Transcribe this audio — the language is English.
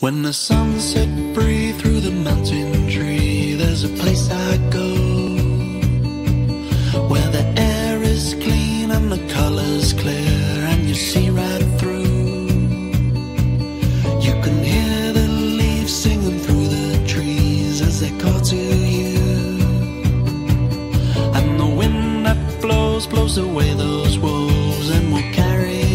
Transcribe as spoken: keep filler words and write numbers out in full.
When the sunset breathes through the mountain tree, there's a place I go, where the air is clean and the colors clear, and you see right through. You can hear the leaves singing through the trees as they call to you, and the wind that blows, blows away those wolves, and we'll carry